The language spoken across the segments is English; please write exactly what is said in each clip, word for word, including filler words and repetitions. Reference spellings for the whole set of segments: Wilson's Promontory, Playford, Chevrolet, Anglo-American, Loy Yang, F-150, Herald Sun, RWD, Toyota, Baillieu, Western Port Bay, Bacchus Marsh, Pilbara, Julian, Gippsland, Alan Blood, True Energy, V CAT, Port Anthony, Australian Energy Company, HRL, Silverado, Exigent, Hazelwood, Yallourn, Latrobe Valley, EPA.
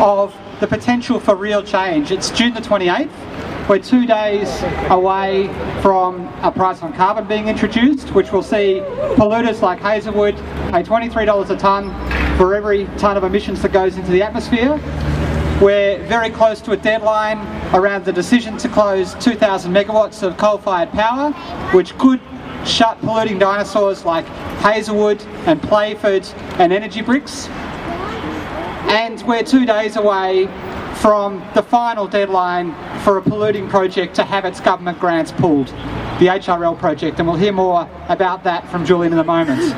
of the potential for real change. It's June the twenty-eighth. We're two days away from a price on carbon being introduced, which will see polluters like Hazelwood pay twenty-three dollars a tonne for every tonne of emissions that goes into the atmosphere. We're very close to a deadline around the decision to close two thousand megawatts of coal-fired power, which could shut polluting dinosaurs like Hazelwood and Playford and Energy Bricks. And we're two days away from the final deadline for a polluting project to have its government grants pulled, the H R L project, and we'll hear more about that from Julian in a moment.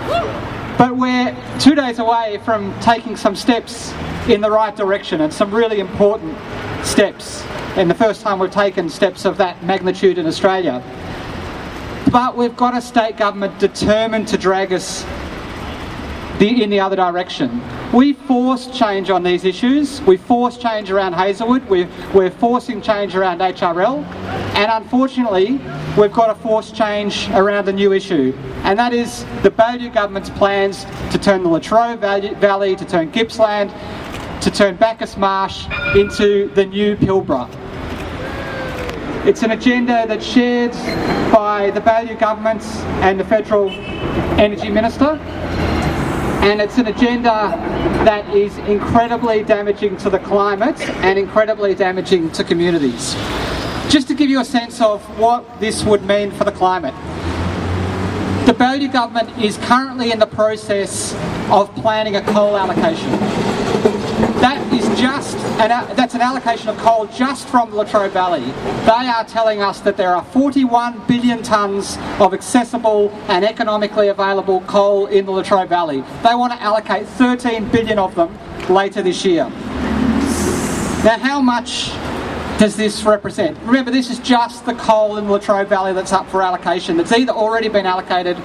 But we're two days away from taking some steps in the right direction, and some really important steps, and the first time we've taken steps of that magnitude in Australia. But we've got a state government determined to drag us the, in the other direction. We force change on these issues. We force change around Hazelwood. We're, we're forcing change around H R L. And unfortunately, we've got to force change around a new issue. And that is the Baillieu government's plans to turn the Latrobe Valley, to turn Gippsland, to turn Bacchus Marsh into the new Pilbara. It's an agenda that's shared by the Baillieu government and the Federal Energy Minister. And it's an agenda that is incredibly damaging to the climate and incredibly damaging to communities. Just to give you a sense of what this would mean for the climate. The Baillieu government is currently in the process of planning a coal allocation. That is just, an, that's an allocation of coal just from the Latrobe Valley. They are telling us that there are forty-one billion tonnes of accessible and economically available coal in the Latrobe Valley. They want to allocate thirteen billion of them later this year. Now, how much does this represent? Remember, this is just the coal in the Latrobe Valley that's up for allocation. That's either already been allocated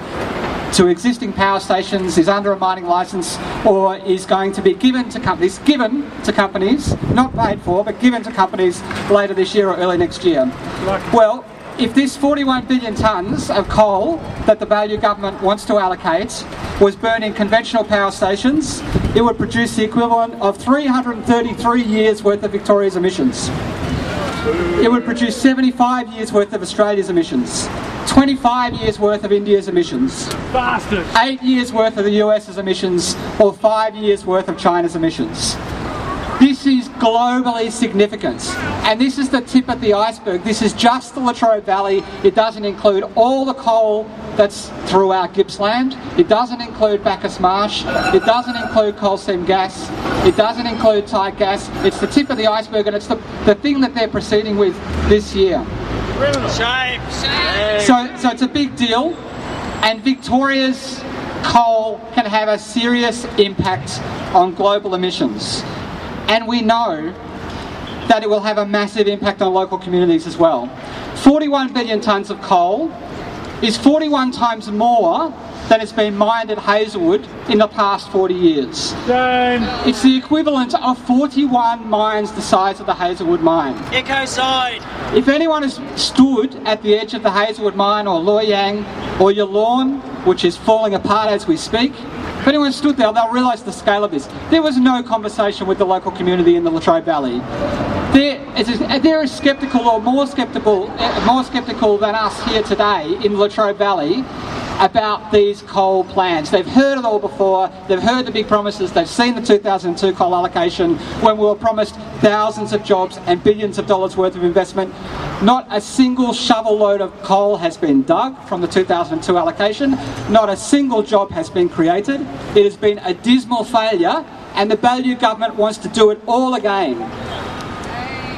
to existing power stations, is under a mining licence, or is going to be given to companies, given to companies, not paid for, but given to companies later this year or early next year. Well, if this forty-one billion tonnes of coal that the Baillieu government wants to allocate was burned in conventional power stations, it would produce the equivalent of three hundred thirty-three years worth of Victoria's emissions. It would produce seventy-five years worth of Australia's emissions, twenty-five years worth of India's emissions, Bastards. eight years worth of the US's emissions, or five years worth of China's emissions. This is globally significant, and this is the tip of the iceberg. This is just the Latrobe Valley. It doesn't include all the coal that's throughout Gippsland. It doesn't include Bacchus Marsh. It doesn't include coal seam gas. It doesn't include tight gas. It's the tip of the iceberg, and it's the, the thing that they're proceeding with this year. Shame. Shame. So, so it's a big deal, and Victoria's coal can have a serious impact on global emissions. And we know that it will have a massive impact on local communities as well. forty-one billion tonnes of coal is forty-one times more than has been mined at Hazelwood in the past forty years. Shame. It's the equivalent of forty-one mines the size of the Hazelwood mine. Echo side. If anyone has stood at the edge of the Hazelwood mine or Loy Yang or Yallourn, which is falling apart as we speak, if anyone stood there, they'll realise the scale of this. There was no conversation with the local community in the Latrobe Valley. They're, they're as sceptical or more sceptical, more sceptical than us here today in the Latrobe Valley about these coal plans. They've heard it all before, they've heard the big promises, they've seen the two thousand two coal allocation when we were promised thousands of jobs and billions of dollars worth of investment. Not a single shovel load of coal has been dug from the two thousand two allocation, not a single job has been created. It has been a dismal failure, and the Baillieu government wants to do it all again.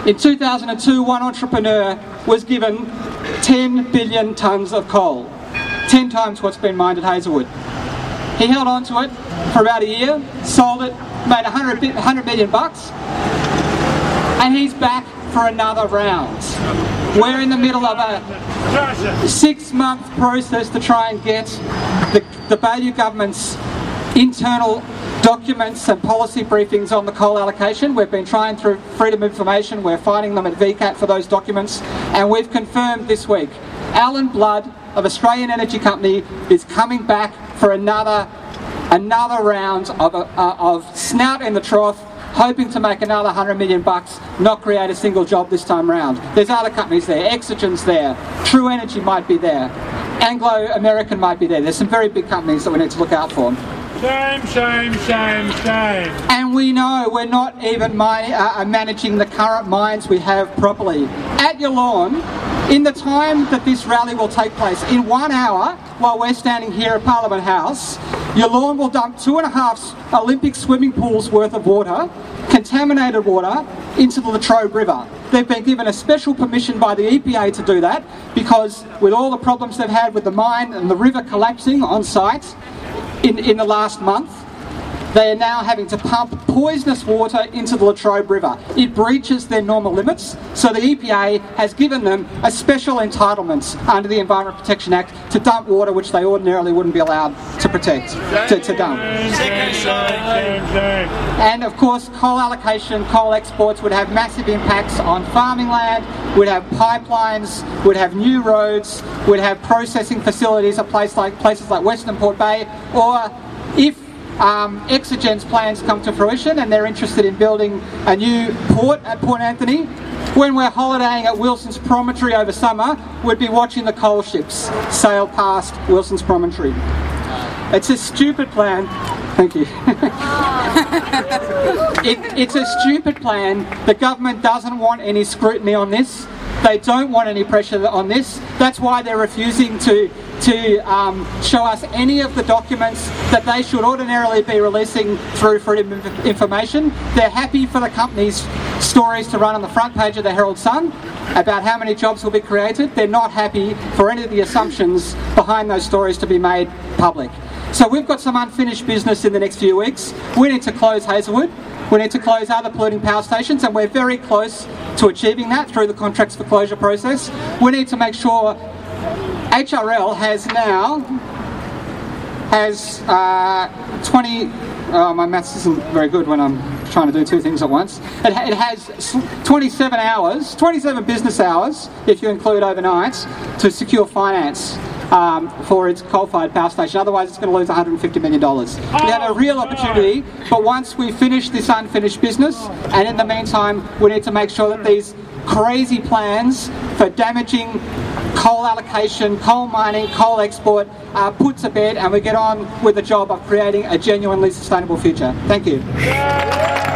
In two thousand two, one entrepreneur was given ten billion tonnes of coal. ten times what's been mined at Hazelwood. He held on to it for about a year, sold it, made one hundred million bucks, and he's back for another round. We're in the middle of a six-month process to try and get the, the Baillieu government's internal documents and policy briefings on the coal allocation. We've been trying through Freedom of Information, we're finding them at V CAT for those documents, and we've confirmed this week Alan Blood of Australian Energy Company is coming back for another another round of, uh, of snout in the trough, hoping to make another one hundred million bucks, not create a single job this time round. There's other companies there, Exigent's there, True Energy might be there, Anglo-American might be there. There's some very big companies that we need to look out for. Shame, shame, shame, shame. And we know we're not even mine, uh, managing the current mines we have properly. At Yallourn, in the time that this rally will take place, in one hour, while we're standing here at Parliament House, Yallourn will dump two and a half Olympic swimming pools worth of water, contaminated water, into the Latrobe River. They've been given a special permission by the E P A to do that because with all the problems they've had with the mine and the river collapsing on site, In, in the last month, they are now having to pump poisonous water into the Latrobe River. It breaches their normal limits, so the E P A has given them a special entitlement under the Environment Protection Act to dump water which they ordinarily wouldn't be allowed to protect, to, to dump. And of course, coal allocation, coal exports would have massive impacts on farming land, would have pipelines, would have new roads, would have processing facilities at place like, places like Western Port Bay, or if Um, Exigent's plans come to fruition and they're interested in building a new port at Port Anthony, when we're holidaying at Wilson's Promontory over summer, we'd be watching the coal ships sail past Wilson's Promontory. It's a stupid plan. Thank you. it, it's a stupid plan. The government doesn't want any scrutiny on this. They don't want any pressure on this. That's why they're refusing to, to um, show us any of the documents that they should ordinarily be releasing through for information. They're happy for the company's stories to run on the front page of the Herald Sun about how many jobs will be created. They're not happy for any of the assumptions behind those stories to be made public. So we've got some unfinished business in the next few weeks. We need to close Hazelwood. We need to close other polluting power stations, and we're very close to achieving that through the contracts for closure process. We need to make sure H R L has now, has uh, twenty, oh, my maths isn't very good when I'm trying to do two things at once. It, it has twenty-seven hours, twenty-seven business hours, if you include overnights, to secure finance. Um, for its coal-fired power station. Otherwise, it's going to lose one hundred fifty million dollars. We have a real opportunity, but once we finish this unfinished business, and in the meantime, we need to make sure that these crazy plans for damaging coal allocation, coal mining, coal export are put to bed, and we get on with the job of creating a genuinely sustainable future. Thank you.